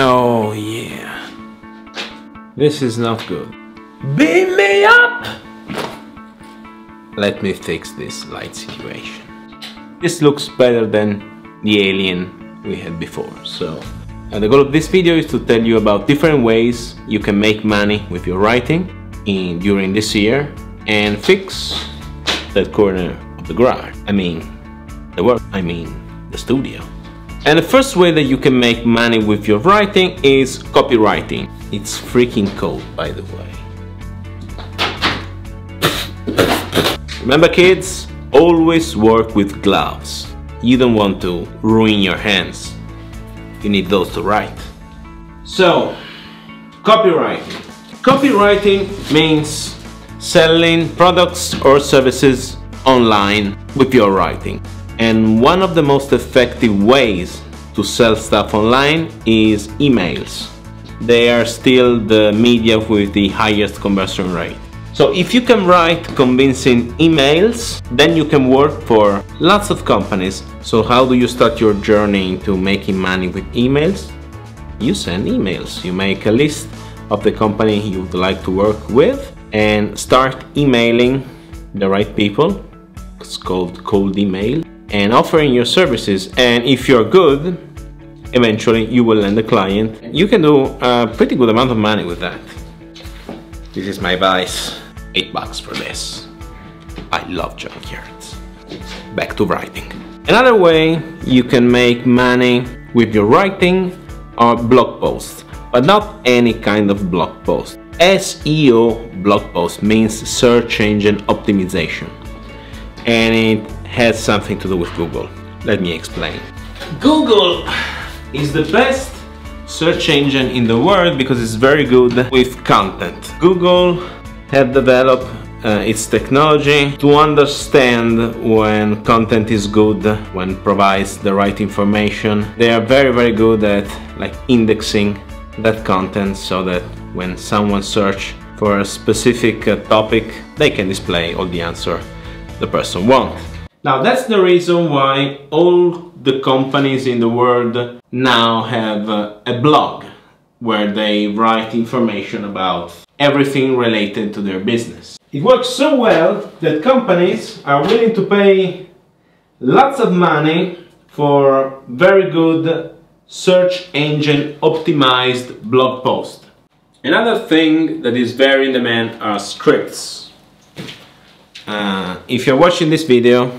Oh yeah. This is not good. Beam me up! Let me fix this light situation. This looks better than the alien we had before, so... And the goal of this video is to tell you about different ways you can make money with your writing during this year and fix that corner of the garage. I mean, the work, I mean, the studio. And the first way that you can make money with your writing is copywriting. It's freaking cold, by the way. Remember kids, always work with gloves. You don't want to ruin your hands. You need those to write. So, copywriting. Copywriting means selling products or services online with your writing. And one of the most effective ways to sell stuff online is emails. They are still the media with the highest conversion rate. So if you can write convincing emails, then you can work for lots of companies. So how do you start your journey into making money with emails? You send emails, you make a list of the company you would like to work with and start emailing the right people. It's called cold email, and offering your services. And if you're good, eventually you will land a client. You can do a pretty good amount of money with that. This is my advice. $8 for this. I love junkyards. Back to writing. Another way you can make money with your writing are blog posts, but not any kind of blog post. SEO blog post means search engine optimization, and it has something to do with Google. Let me explain. Google is the best search engine in the world because it's very good with content. Google have developed its technology to understand when content is good, when provides the right information. They are very good at indexing that content so that when someone search for a specific topic, they can display all the answer the person wants. Now that's the reason why all the companies in the world now have a blog where they write information about everything related to their business. It works so well that companies are willing to pay lots of money for very good search engine optimized blog posts. Another thing that is very in demand are scripts. If you're watching this video,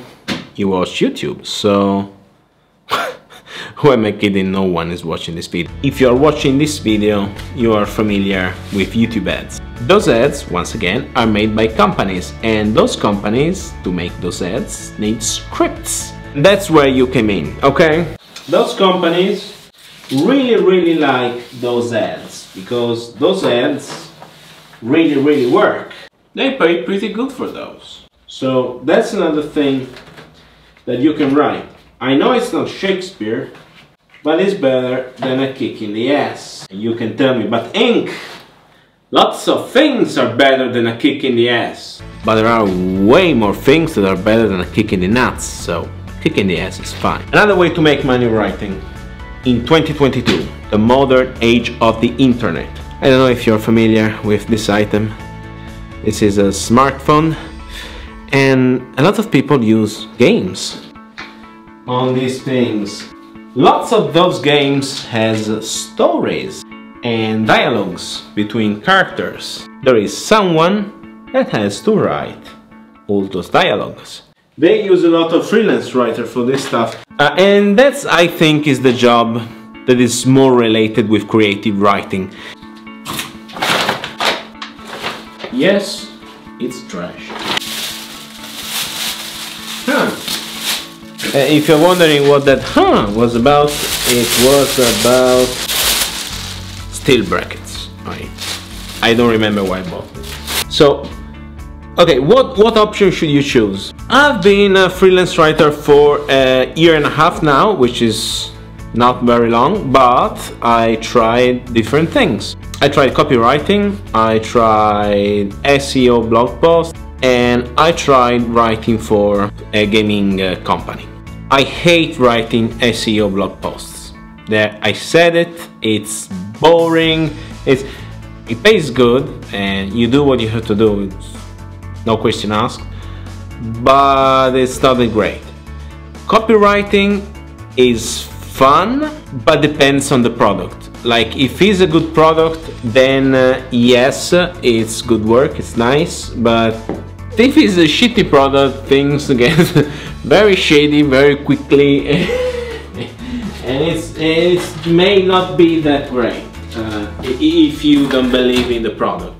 you watch YouTube, so who am I kidding? No one is watching this video. If you are watching this video, you are familiar with YouTube ads. Those ads, once again, are made by companies, and those companies, to make those ads, need scripts. That's where you came in, okay? Those companies really like those ads, because those ads really work. They pay pretty good for those. So that's another thing that you can write. I know it's not Shakespeare, but it's better than a kick in the ass. You can tell me, but ink, lots of things are better than a kick in the ass. But there are way more things that are better than a kick in the nuts, so kick in the ass is fine. Another way to make money writing in 2022, the modern age of the internet. I don't know if you're familiar with this item. This is a smartphone, and a lot of people use games on these things. Lots of those games has stories and dialogues between characters. There is someone that has to write all those dialogues. They use a lot of freelance writers for this stuff. And that's, I think, is the job that is more related with creative writing. Yes, it's trash. If you're wondering what that was about, it was about steel brackets. I don't remember why I bought this. So, okay, what option should you choose? I've been a freelance writer for a year and a half now, which is not very long, but I tried different things. I tried copywriting, I tried SEO blog posts, and I tried writing for a gaming company. I hate writing SEO blog posts. that I said it, it's boring, it pays good and you do what you have to do, it's no question asked, but it's not that great. Copywriting is fun, but depends on the product. Like if it's a good product, then yes, it's good work, it's nice, but if it's a shitty product, things get very shady very quickly and it may not be that great if you don't believe in the product.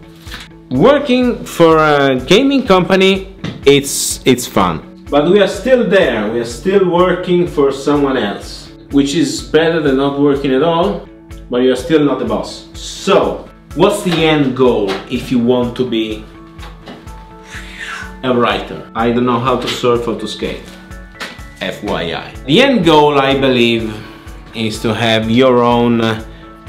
Working for a gaming company, it's fun, but we are still there, we are still working for someone else, which is better than not working at all, but you are still not the boss. So, what's the end goal if you want to be a writer? I don't know how to surf or to skate, FYI. The end goal, I believe, is to have your own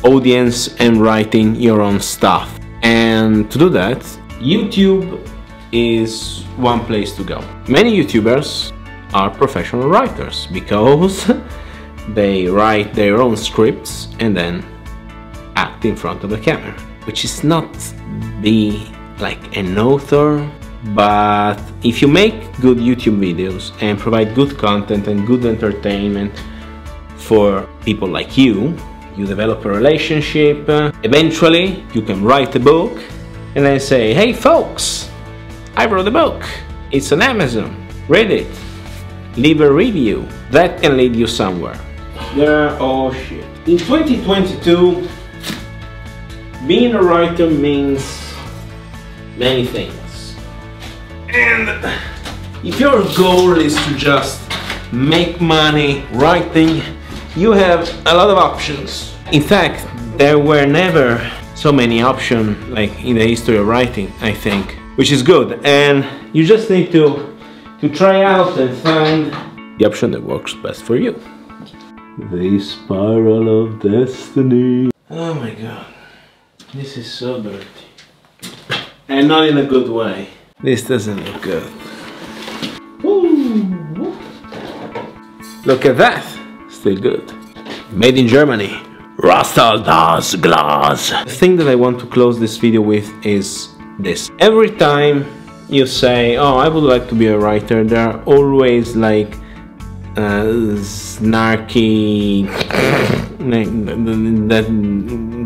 audience and writing your own stuff. And to do that, YouTube is one place to go. Many YouTubers are professional writers because they write their own scripts and then act in front of the camera, which is not be like an author. But if you make good YouTube videos and provide good content and good entertainment for people like you, you develop a relationship, eventually you can write a book and then say, hey folks, I wrote a book, it's on Amazon, read it, leave a review. That can lead you somewhere. Yeah, oh shit. In 2022, being a writer means many things. And if your goal is to just make money writing, you have a lot of options. In fact, there were never so many options like in the history of writing, I think, which is good. And you just need to try out and find the option that works best for you. The spiral of destiny. Oh my god, this is so dirty. And not in a good way. This doesn't look good. Ooh. Look at that, still good. Made in Germany. Rastaldas Glas. The thing that I want to close this video with is this. Every time you say, oh, I would like to be a writer, there are always like snarky, that,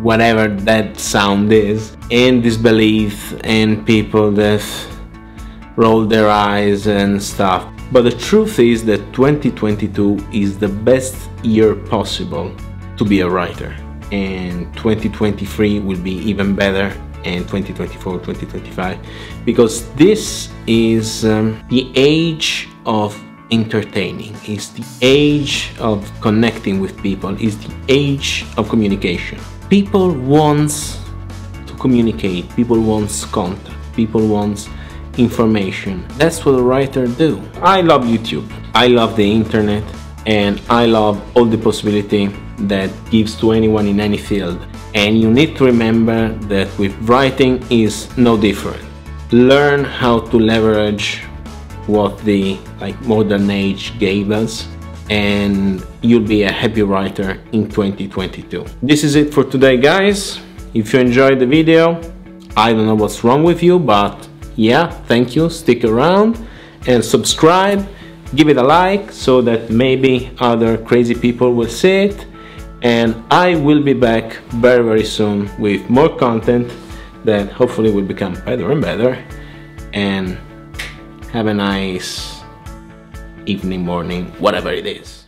whatever that sound is, and disbelief, and people that roll their eyes and stuff. But the truth is that 2022 is the best year possible to be a writer, and 2023 will be even better, and 2024, 2025, because this is the age of entertaining, is the age of connecting with people, is the age of communication. People wants to communicate, people wants content, people wants information. That's what a writer do. I love YouTube, I love the internet, and I love all the possibility that gives to anyone in any field. And you need to remember that with writing is no different. Learn how to leverage what the modern age gave us, and you'll be a happy writer in 2022. This is it for today, guys. If you enjoyed the video, I don't know what's wrong with you, but yeah, thank you, stick around and subscribe, give it a like so that maybe other crazy people will see it, and I will be back very, very soon with more content that hopefully will become better and better. And have a nice evening, morning, whatever it is.